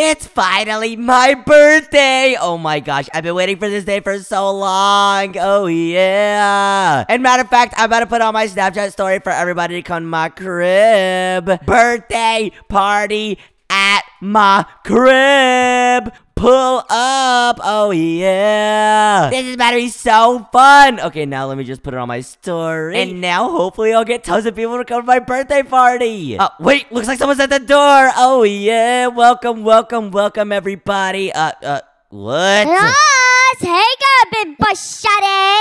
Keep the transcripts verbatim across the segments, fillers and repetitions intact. It's finally my birthday! Oh my gosh, I've been waiting for this day for so long. Oh yeah. And matter of fact, I'm about to put on my Snapchat story for everybody to come to my crib. Birthday party at my crib. Pull up. Oh, yeah. This is about to be so fun. Okay, now let me just put it on my story. And now, hopefully, I'll get tons of people to come to my birthday party. Uh, wait, looks like someone's at the door. Oh, yeah. Welcome, welcome, welcome, everybody. Uh, uh, what?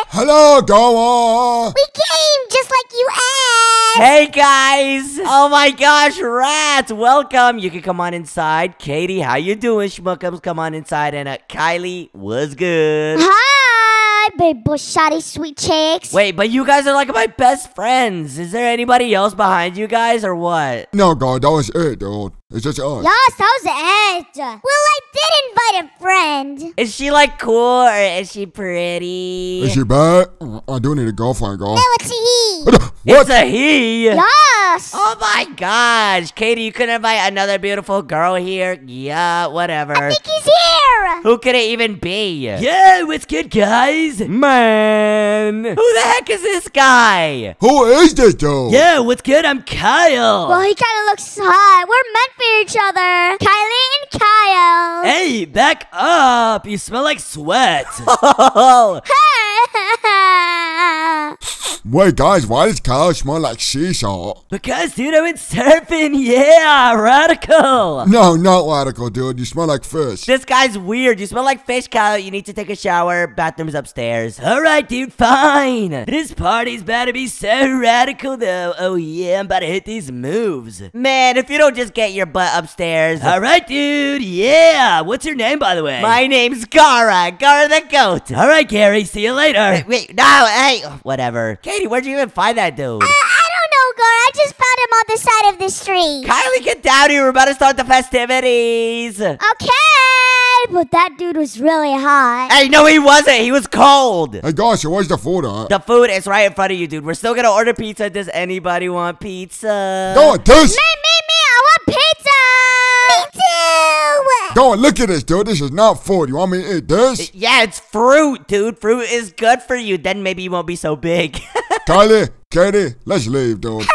Hello, Gawa. We came just like you asked. Hey, guys. Oh, my gosh, rats. Welcome. You can come on inside. Katie, how you doing, Schmuckums? Come on inside. And uh, Kylie, what's good? Hi, big bushati sweet chicks. Wait, but you guys are like my best friends. Is there anybody else behind you guys or what? No, God, that was it, dude. It's just us. Yes, that was it. Well, I did invite a friend. Is she, like, cool or is she pretty? Is she bad? I do need a girlfriend, girl. No, it's a he. What? It's a he? Yes. Oh, my gosh. Katie, you couldn't invite another beautiful girl here? Yeah, whatever. I think he's here. Who could it even be? Yo, what's good, guys? Man. Who the heck is this guy? Who is this dude? Yo, what's good? I'm Kyle. Well, he kind of looks hot. We're meant for each other. Kylie and Kyle. Hey, back up. You smell like sweat. Wait, guys, why does Kyle smell like shisha? Because, dude, I went surfing. Yeah, radical. No, not radical, dude. You smell like fish. This guy's weird. You smell like fish, Kyle. You need to take a shower. Bathroom's upstairs. All right, dude, fine. This party's about to be so radical, though. Oh, yeah, I'm about to hit these moves. Man, if you don't just get your butt upstairs. All right, dude. Yeah. What's your name, by the way? My name's Gara. Gara the goat. All right, Gary. See you later. Wait, wait no, hey. Whatever. Katie, where'd you even find that dude? Uh, I don't know, girl. I just found him on the side of the street. Kylie, get down here. We're about to start the festivities. Okay, but that dude was really hot. Hey, no, he wasn't. He was cold. Hey, gosh, where's the food at? The food is right in front of you, dude. We're still going to order pizza. Does anybody want pizza? Go on, this. Me, me, me. I want pizza. Me too. Go on, look at this, dude. This is not food. You want me to eat this? Yeah, it's fruit, dude. Fruit is good for you. Then maybe you won't be so big. Kylie, Katie, let's leave, dude.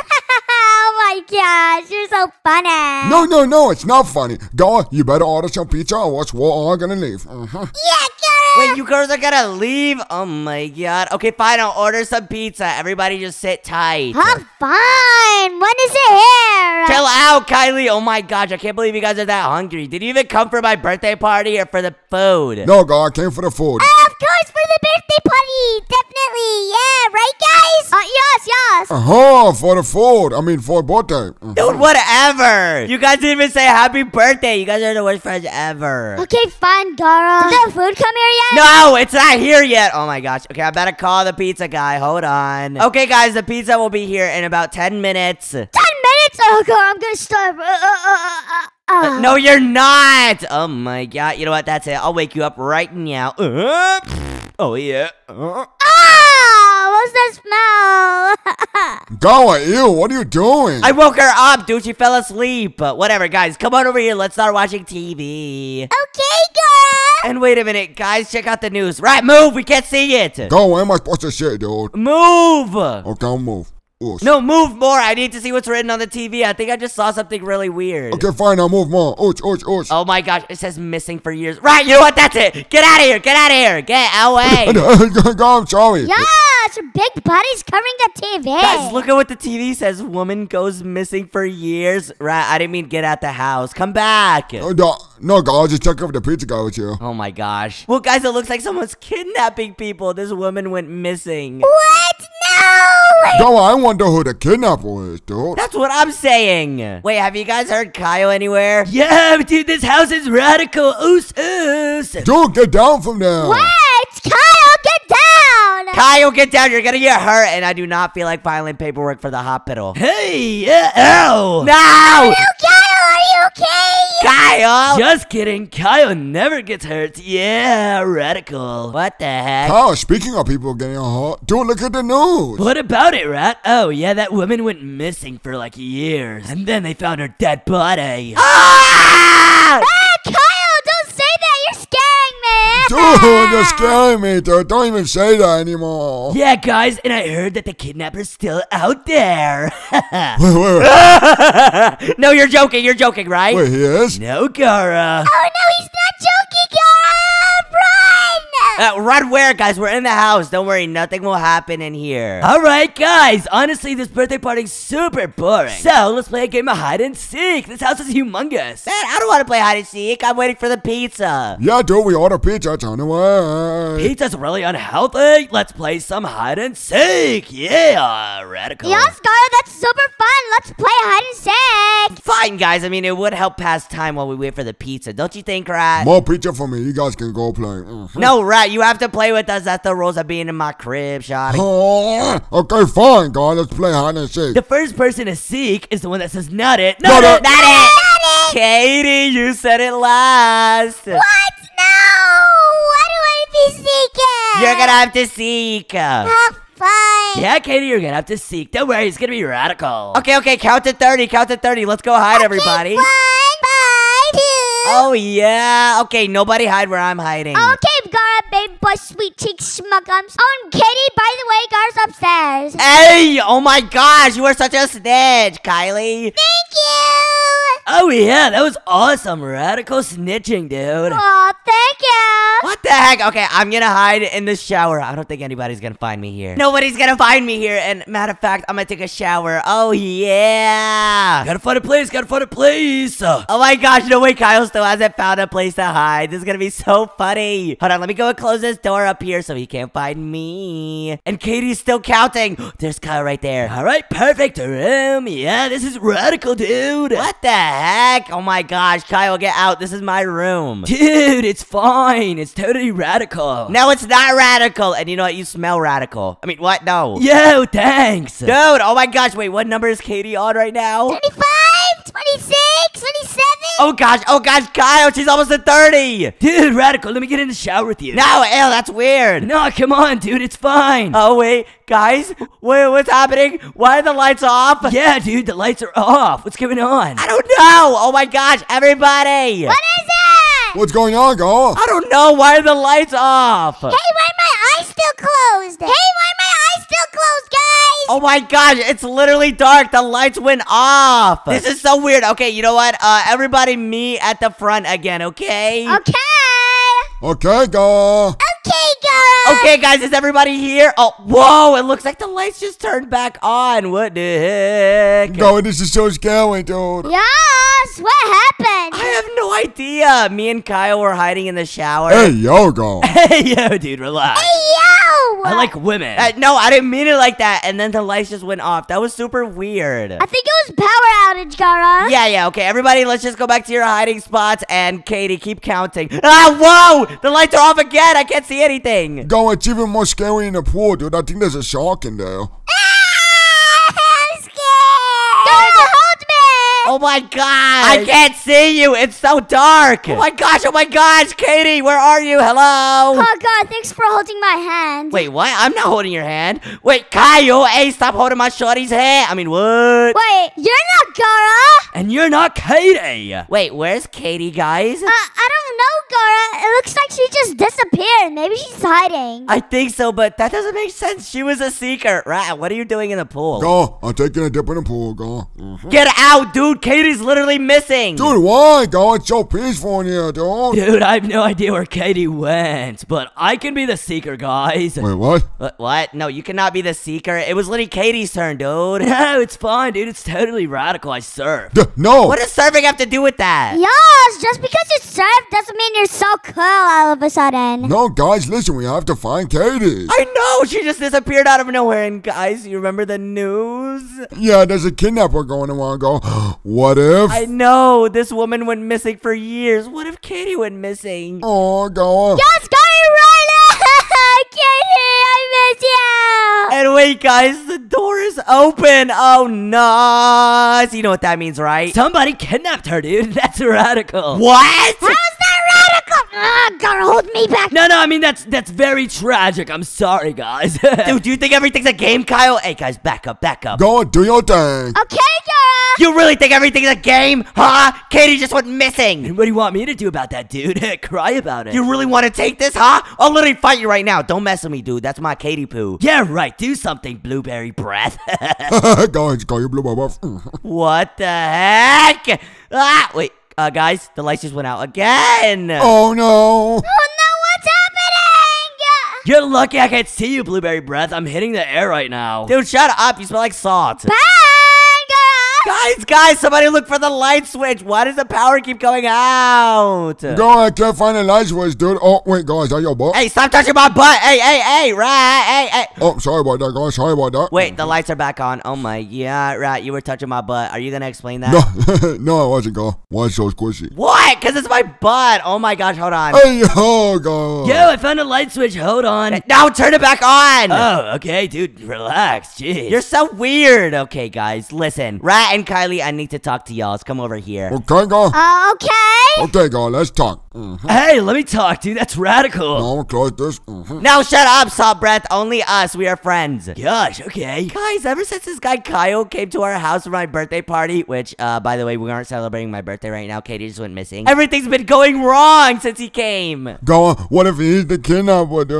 Oh, my gosh. You're so funny. No, no, no. It's not funny. Go, you better order some pizza or else we're all going to leave. Uh-huh. Yeah, girl. Wait, you girls are going to leave? Oh, my God. Okay, fine. I'll order some pizza. Everybody just sit tight. Oh, fine. When is it here? Chill out, Kylie. Oh, my gosh. I can't believe you guys are that hungry. Did you even come for my birthday party or for the food? No, girl. I came for the food. Uh, of course, for the birthday party. Definitely. Yeah, right, guys? Uh, yes, yes. Uh-huh. For the food. I mean, for birthday. Uh-huh. Dude, whatever. You guys didn't even say happy birthday. You guys are the worst friends ever. Okay, fine, Gara. Did that food come here yet? No, it's not here yet. Oh, my gosh. Okay, I better call the pizza guy. Hold on. Okay, guys, the pizza will be here in about ten minutes. ten minutes? Oh, God, I'm going to starve. Uh, uh, uh, uh. No, you're not. Oh, my God. You know what? That's it. I'll wake you up right now. Uh, oh, yeah. Uh. What's that smell? Gawa, ew, what are you doing? I woke her up, dude. She fell asleep. But whatever, guys. Come on over here. Let's start watching T V. Okay, girl. And wait a minute, guys. Check out the news. Right, move. We can't see it. Gawa, where am I supposed to sit, dude? Move. Okay, I'll move. Oosh. No, move more. I need to see what's written on the T V. I think I just saw something really weird. Okay, fine. I'll move more. Oosh, oosh, oosh. Oh, my gosh. It says missing for years. Right, you know what? That's it. Get out of here. Get out of here. Get away. Gawa, I'm sorry. Yeah. Your big body's covering the T V. Guys, look at what the T V says. Woman goes missing for years. Right, I didn't mean get out the house. Come back. No, no, no guys, just check over the pizza guy with you. Oh, my gosh. Well, guys, it looks like someone's kidnapping people. This woman went missing. What? No! No, I wonder who the kidnapper is, dude. That's what I'm saying. Wait, have you guys heard Kyle anywhere? Yeah, dude, this house is radical. Oos, oos. Dude, get down from there. What? Kyle, get down! Kyle, get down. You're gonna get hurt, and I do not feel like filing paperwork for the hospital. Hey, ow! No! Kyle, Kyle, are you okay? Kyle! Just kidding. Kyle never gets hurt. Yeah, radical. What the heck? Kyle, speaking of people getting hurt, dude, look at the news. What about it, Rat? Oh, yeah, that woman went missing for, like, years, and then they found her dead body. Ah! Ah, Kyle! Oh, you're scaring me, dude. Don't even say that anymore. Yeah, guys, and I heard that the kidnapper's still out there. wait, wait, wait. No, you're joking. You're joking, right? Wait, he is? No, Kara. Oh, no, he's not joking, Kara. Run! Uh, run where, guys? We're in the house. Don't worry. Nothing will happen in here. All right, guys. Honestly, this birthday party's super boring. So, let's play a game of hide and seek. This house is humongous. Man, I don't want to play hide and seek. I'm waiting for the pizza. Yeah, dude, we order pizza. It's on the way. Pizza's really unhealthy. Let's play some hide and seek. Yeah, radical. Yeah, Scarlet, that's super fun. Let's play hide and seek. Fine, guys. I mean, it would help pass time while we wait for the pizza. Don't you think, Rat? More pizza for me. You guys can go play. Mm-hmm. No, Rat, you have to play with us. That's the rules of being in my crib, Shotty. Oh, okay, fine, guys. Let's play hide and seek. The first person to seek is the one that says, not it. Not, not it. Not it. Katie, you said it last. What? No. I don't want to be seeking. You're going to have to seek. Oh, fine. Yeah, Katie, you're going to have to seek. Don't worry. It's going to be radical. Okay, okay. Count to thirty. Count to thirty. Let's go hide, okay, everybody. Fine. Oh, yeah. Okay, nobody hide where I'm hiding. Okay, Gara, babe, bush, sweet cheeks, schmuckums. Oh, and Katie, by the way, Gara's upstairs. Hey, oh my gosh, you are such a snitch, Kylie. Thank you. Oh, yeah, that was awesome. Radical snitching, dude. Oh, thank you. What the heck? Okay, I'm gonna hide in the shower. I don't think anybody's gonna find me here. Nobody's gonna find me here. And matter of fact, I'm gonna take a shower. Oh, yeah. Gotta find a place. Gotta find a place. Oh, my gosh. No way, Kyle's still hasn't found a place to hide. This is gonna be so funny. Hold on, let me go and close this door up here so he can't find me. And Katie's still counting. There's Kyle right there. All right, perfect room. Yeah, this is radical, dude. What the heck? Oh my gosh, Kyle, get out. This is my room. Dude, it's fine. It's totally radical. No, it's not radical. And you know what? You smell radical. I mean, what? No. Yo, thanks. Dude, oh my gosh. Wait, what number is Katie on right now? twenty-five. twenty-six, twenty-seven. Oh gosh, oh gosh, Kyle, she's almost at thirty. Dude, Radical, let me get in the shower with you. No, ew, that's weird. No, come on, dude, it's fine. Oh, wait, guys, wait, what's happening? Why are the lights off? Yeah, dude, the lights are off. What's going on? I don't know. Oh my gosh, everybody. What is it? What's going on, girl? I don't know. Why are the lights off? Hey, why are my eyes still closed? Hey, why are my eyes still closed, guys? Oh my gosh, it's literally dark. The lights went off. This is so weird. Okay, you know what? Uh, everybody meet at the front again, okay? Okay. Okay, go. Okay, go. Okay, guys, is everybody here? Oh, whoa, it looks like the lights just turned back on. What the heck? No, this is so scary, dude. Yes, what happened? I have no idea. Me and Kyle were hiding in the shower. Hey, yo, go. Hey, yo, dude, relax. Hey, yo. I like women. Uh, no, I didn't mean it like that. And then the lights just went off. That was super weird. I think it was power outage, Gara. Yeah, yeah, okay. Everybody, let's just go back to your hiding spots. And Katie, keep counting. Ah, whoa. The lights are off again. I can't see anything. Go, it's even more scary in the pool, dude. I think there's a shark in there. I'm scared. Go, hold me. Oh, my gosh. I can't see you. It's so dark. Oh, my gosh. Oh, my gosh. Katie, where are you? Hello. Oh, God. Thanks for holding my hand. Wait, what? I'm not holding your hand. Wait, Kyle. Hey, stop holding my shorty's hand. I mean, what? Wait, you're not Gara. And you're not Katie. Wait, where's Katie, guys? Uh, I don't No, Gara, it looks like she just disappeared. Maybe she's hiding. I think so, but that doesn't make sense. She was a seeker. Right, what are you doing in the pool? Go, I'm taking a dip in the pool, go. Mm-hmm. Get out, dude. Katie's literally missing. Dude, why, go? It's so peaceful in here, dude. Dude, I have no idea where Katie went, but I can be the seeker, guys. Wait, what? What? What? No, you cannot be the seeker. It was literally Katie's turn, dude. No, it's fine, dude. It's totally radical. I surf. D no. What does surfing have to do with that? Yes, just because you surf doesn't I mean, you're so cool all of a sudden. No, guys, listen, we have to find Katie. I know, she just disappeared out of nowhere. And guys, you remember the news? Yeah, there's a kidnapper going around going, what if? I know, this woman went missing for years. What if Katie went missing? Oh, God. Yes, go right. Katie, I miss you. And wait, guys, the door is open. Oh, no. So you know what that means, right? Somebody kidnapped her, dude. That's radical. What? How's that? Ugh, Gara, hold me back. No, no, I mean, that's that's very tragic. I'm sorry, guys. Dude, do you think everything's a game, Kyle? Hey, guys, back up, back up. Go on, do your thing. Okay, Gara. You really think everything's a game? Huh? Katie just went missing. And what do you want me to do about that, dude? Cry about it. You really want to take this, huh? I'll literally fight you right now. Don't mess with me, dude. That's my Katie poo. Yeah, right. Do something, blueberry breath. Guys, call your blueberry breath. What the heck? Ah, wait. Uh, guys, the lights just went out again. Oh, no. Oh, no. You're lucky I can't see you, Blueberry Breath. I'm hitting the air right now. Dude, shut up. You smell like salt. Bye, guys. Guys, guys, somebody look for the light switch. Why does the power keep going out? No, I can't find the light switch, dude. Oh, wait, guys, is that your butt? Hey, stop touching my butt. Hey, hey, hey, right, hey, hey. Oh, sorry about that, guys. Sorry about that. Wait, the lights are back on. Oh, my. Yeah, right. You were touching my butt. Are you going to explain that? No, no, I wasn't, girl. Why so squishy? What? Because it's my butt. Oh, my gosh. Hold on. Hey, oh, God. Yo, I found a light switch. Hold on. On. Now turn it back on. Oh, okay, dude. Relax. Jeez. You're so weird. Okay, guys. Listen. Rat and Kylie, I need to talk to y'all. So come over here. Okay, girl. Uh, okay. Okay, girl. Let's talk. Mm-hmm. Hey, let me talk, dude. That's radical. No, I'm close this. Mm-hmm. Now shut up, Salt Breath. Only us. We are friends. Gosh, okay. Guys, ever since this guy Kyle came to our house for my birthday party, which, uh, by the way, we aren't celebrating my birthday right now. Katie just went missing. Everything's been going wrong since he came. Girl, what if he's the kidnapper, dude?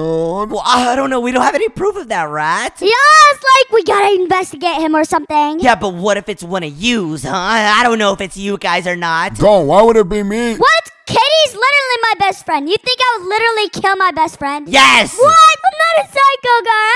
Well, I don't know. We don't have any proof of that, right? Yeah, it's like we gotta investigate him or something. Yeah, but what if it's one of yous, huh? I don't know if it's you guys or not. Go, why would it be me? What? Katie's literally my best friend. You think I would literally kill my best friend? Yes! What? I'm not a psycho girl.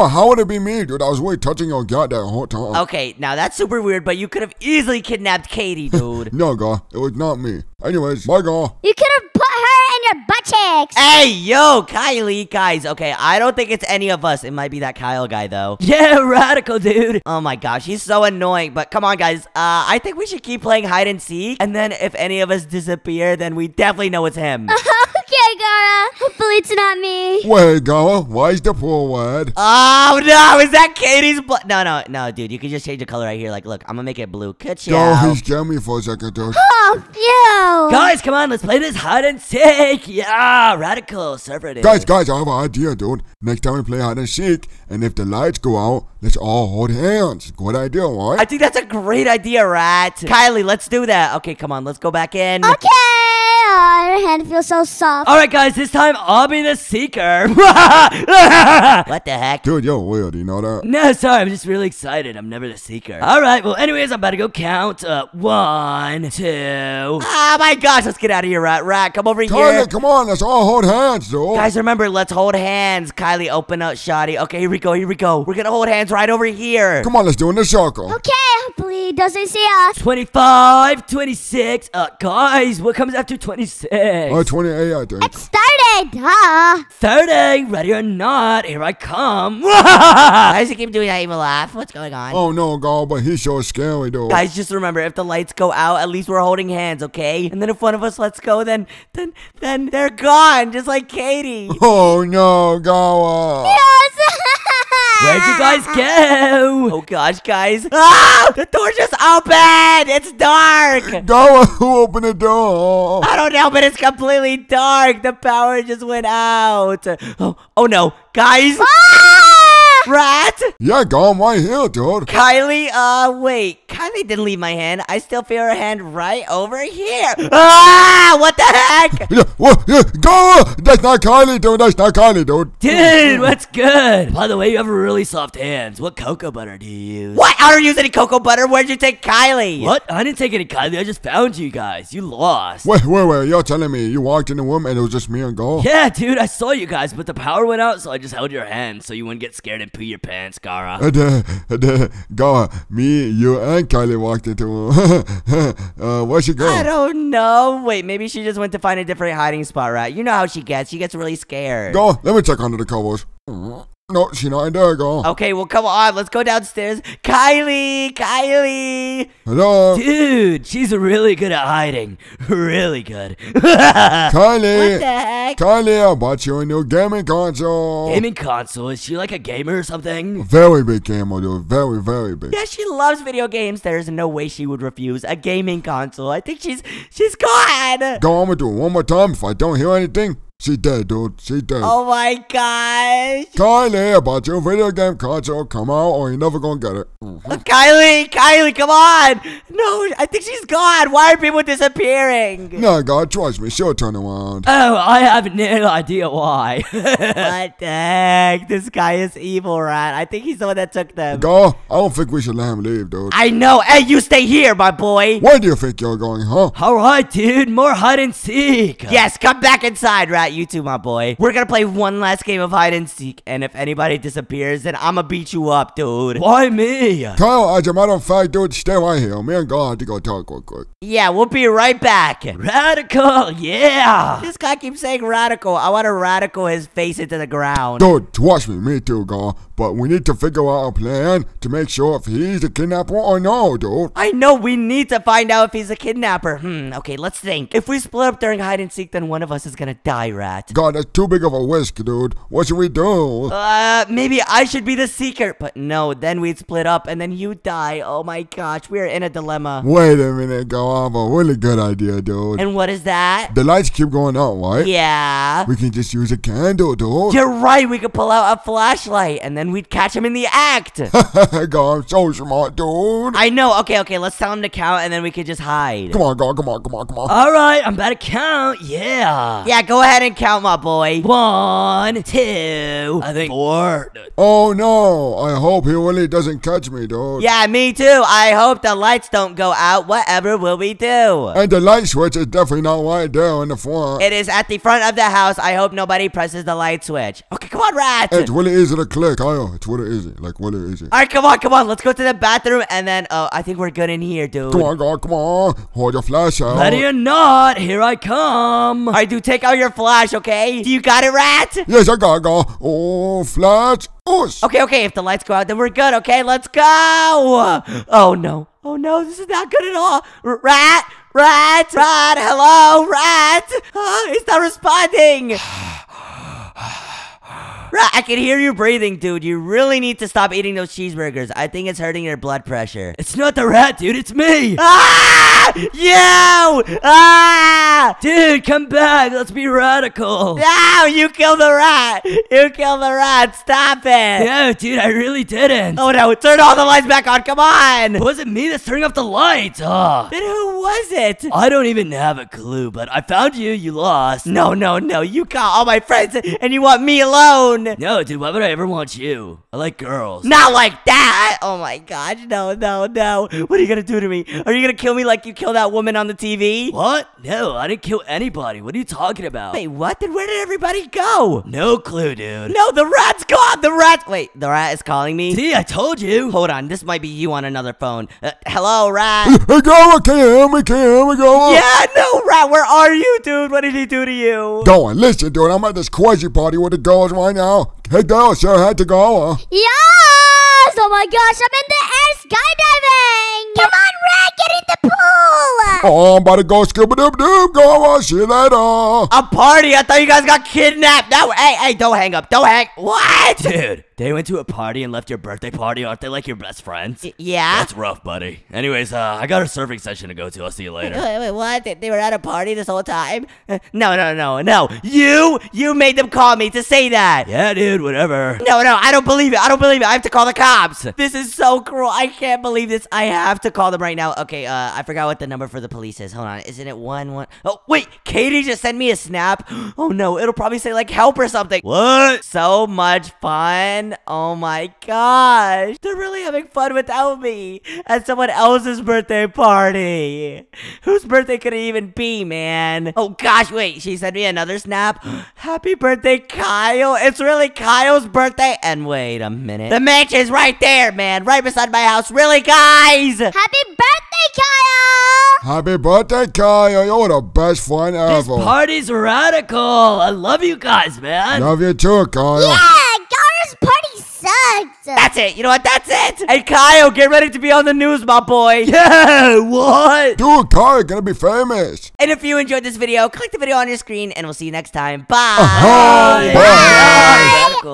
Go, how would it be me, dude? I was really touching your gut that whole time. Okay, now that's super weird, but you could have easily kidnapped Katie, dude. No, girl. It was not me. Anyways, bye, girl. You could have put her in your butt cheeks. Hey, yo, Kylie. Guys, okay, I don't think it's any of us. It might be that Kyle guy, though. Yeah, radical, dude. Oh, my gosh. He's so annoying. But come on, guys. Uh, I think we should keep playing hide and seek. And then if any of us disappear, then we definitely know it's him. Okay, Gara. Hopefully it's not me. Wait, Gara. Why is the poor word? Oh, no. Is that Katie's blood? No, no, no, dude. You can just change the color right here. Like, look, I'm gonna make it blue. Ka-chow. Yo, he's jamming for a second, dude. Oh, yo. Guys, come on. Let's play this hide and seek. Yeah, radical. Server it is. Guys, guys, I have an idea, dude. Next time we play hide and seek, and if the lights go out, let's all hold hands. Good idea, right? I think that's a great idea, Rat. Kylie, let's do that. Okay, come on. Let's go back in. Okay. Oh, your hand feels so soft. Alright, guys, this time I'll be the seeker. What the heck? Dude, you're weird, you know that? No, sorry, I'm just really excited. I'm never the seeker. Alright, well, anyways, I'm about to go count. Uh, one, two. Oh my gosh, let's get out of here, Rat. Rat, come over Kylie, here. Come on, let's all hold hands, dude. Guys, remember, let's hold hands. Kylie, open up, Shoddy. Okay, here we go, here we go. We're gonna hold hands right over here. Come on, let's do it in a circle. Okay, hopefully he doesn't see us. twenty-five, twenty-six. Uh, guys, what comes after twenty-six? Oh, twenty-eight, I think. It's thirty, huh? thirty, ready or not, here I come. Why does he keep doing that evil laugh? What's going on? Oh, no, God, but he's so scary, though. Guys, just remember, if the lights go out, at least we're holding hands, okay? And then if one of us lets go, then, then, then they're gone, just like Katie. Oh, no, God. Yes. Where'd you guys go? Oh, gosh, guys. Ah! The door's just open! It's dark! Go, who opened the door? I don't know, but it's completely dark. The power just went out. Oh, oh no. Guys! Ah! Rat? Yeah, go, I'm right here, dude. Kylie, uh, wait. Kylie didn't leave my hand. I still feel her hand right over here. Ah! What the heck? Yeah, well, yeah, go! That's not Kylie, dude. That's not Kylie, dude. Dude, what's good? By the way, you have really soft hands. What cocoa butter do you use? What? I don't use any cocoa butter. Where'd you take Kylie? What? I didn't take any Kylie. I just found you guys. You lost. Wait, wait, wait. You're telling me you walked in the room and it was just me and Go? Yeah, dude. I saw you guys, but the power went out, so I just held your hand so you wouldn't get scared and poo your pants, Gara. Gara, me, you, and Kylie walked into her. uh, where'd she go? I don't know. Wait, maybe she just went to find a different hiding spot, right? You know how she gets. She gets really scared. Go, let me check under the covers. No, she's not in there, girl. Okay, well, come on. Let's go downstairs. Kylie! Kylie! Hello? Dude, she's really good at hiding. Really good. Kylie! What the heck? Kylie, I bought you a new gaming console. Gaming console? Is she like a gamer or something? Very big gamer, dude. Very, very big. Yeah, she loves video games. There's no way she would refuse a gaming console. I think she's, she's gone. Go, I'm gonna do it one more time. If I don't hear anything, She dead, dude. She dead. Oh my gosh. Kylie, about your video game console, come out or you're never gonna get it. Mm-hmm. uh, Kylie, Kylie, come on. No, I think she's gone. Why are people disappearing? No, God, trust me. She'll turn around. Oh, I have no idea why. What the heck? This guy is evil, right? I think he's the one that took them. God, I don't think we should let him leave, dude. I know. Hey, you stay here, my boy. Where do you think you're going, huh? All right, dude. More hide and seek. Yes, come back inside, right? You too, my boy. We're gonna play one last game of hide and seek, and if anybody disappears, then I'ma beat you up, dude. Why me? Kyle, as a matter of fact, dude, stay right here. Me and God have to go talk real quick. Yeah, we'll be right back. Radical, yeah. This guy keeps saying radical. I want to radical his face into the ground. Dude, trust me, me too, God. But we need to figure out a plan to make sure if he's a kidnapper or no, dude. I know, we need to find out if he's a kidnapper. Hmm, okay, let's think. If we split up during hide and seek, then one of us is gonna die, right? God, that's too big of a risk, dude. What should we do? Uh, maybe I should be the seeker. But no, then we'd split up and then you die. Oh my gosh, we're in a dilemma. Wait a minute, go. I have a really good idea, dude. And what is that? The lights keep going out, right? Yeah. We can just use a candle, dude. You're right, we could pull out a flashlight and then we'd catch him in the act. God, I'm so smart, dude. I know. Okay, okay, let's tell him to count and then we could just hide. Come on, God, come on, come on, come on. All right, I'm about to count. Yeah. Yeah, go ahead and count, my boy. One, two, I think four. Oh no, I hope he really doesn't catch me, dude. Yeah, me too. I hope the lights don't go out. Whatever will we do? And the light switch is definitely not right there in the front. It is at the front of the house. I hope nobody presses the light switch. Okay, come on, Rat. It's really easy to click. I know. It's really easy. Like, really easy. All right, come on, come on. Let's go to the bathroom and then, oh, I think we're good in here, dude. Come on, God, come on. Hold your flash out. Ready or not, here I come. All right, dude, take out your flash. Okay, you got it, Rat? Yes, I got it, girl. Oh, flash. Oosh. Okay, okay, if the lights go out, then we're good. Okay, let's go. Oh, no. Oh, no, this is not good at all. Rat, Rat, Rat, hello, Rat. Oh, it's not responding. Rat, I can hear you breathing, dude. You really need to stop eating those cheeseburgers. I think it's hurting your blood pressure. It's not the rat, dude. It's me. Ah! You! Ah! Dude, come back. Let's be radical. No, you killed the rat. You killed the rat. Stop it. No, dude, I really didn't. Oh, no. Turn all the lights back on. Come on. It wasn't me that's turning off the lights. Oh. Then who was it? I don't even have a clue, but I found you. You lost. No, no, no. You caught all my friends, and you want me alone. No, dude, why would I ever want you? I like girls. Not like that! Oh my gosh, no, no, no. What are you gonna do to me? Are you gonna kill me like you killed that woman on the T V? What? No, I didn't kill anybody. What are you talking about? Wait, what? Then where did everybody go? No clue, dude. No, the rat's gone! The rat- Wait, the rat is calling me? See, I told you. Hold on, this might be you on another phone. Uh, hello, rat? Hey, go, I can't, I can't, I go. Yeah, no, rat, where are you, dude? What did he do to you? Go on, listen, dude, I'm at this crazy party with the girls right now. Hey, girl, sure had to go. Huh? Yes! Oh my gosh, I'm in the air skydiving! Come on, Rat, get in the pool! Oh, I'm about to go scuba doo doo, go. I'll see you later. A party? I thought you guys got kidnapped. No, hey, hey, don't hang up. Don't hang. What? Dude, they went to a party and left your birthday party. Aren't they like your best friends? Y yeah. That's rough, buddy. Anyways, uh, I got a surfing session to go to. I'll see you later. Wait, wait, what? They were at a party this whole time? No, no, no, no. You, you made them call me to say that. Yeah. Yeah, dude, whatever. No, no, I don't believe it. I don't believe it. I have to call the cops. This is so cruel. I can't believe this. I have to call them right now. Okay, uh, I forgot what the number for the police is. Hold on. Isn't it one, one? Oh, wait. Katie just sent me a snap. Oh, no. It'll probably say, like, help or something. What? So much fun. Oh, my gosh. They're really having fun without me at someone else's birthday party. Whose birthday could it even be, man? Oh, gosh. Wait. She sent me another snap. Happy birthday, Kyle. It's really Really, Kyle's birthday? And wait a minute. The mansion's right there, man. Right beside my house. Really, guys? Happy birthday, Kyle! Happy birthday, Kyle. You're the best friend ever. This party's radical. I love you guys, man. Love you too, Kyle. Yeah, Kyle's party sucks. That's it. You know what? That's it. Hey, Kyle, get ready to be on the news, my boy. Yeah, what? Dude, Kyle, you're gonna be famous. And if you enjoyed this video, click the video on your screen, and we'll see you next time. Bye. Uh-huh. Bye. Bye. Bye. Bye.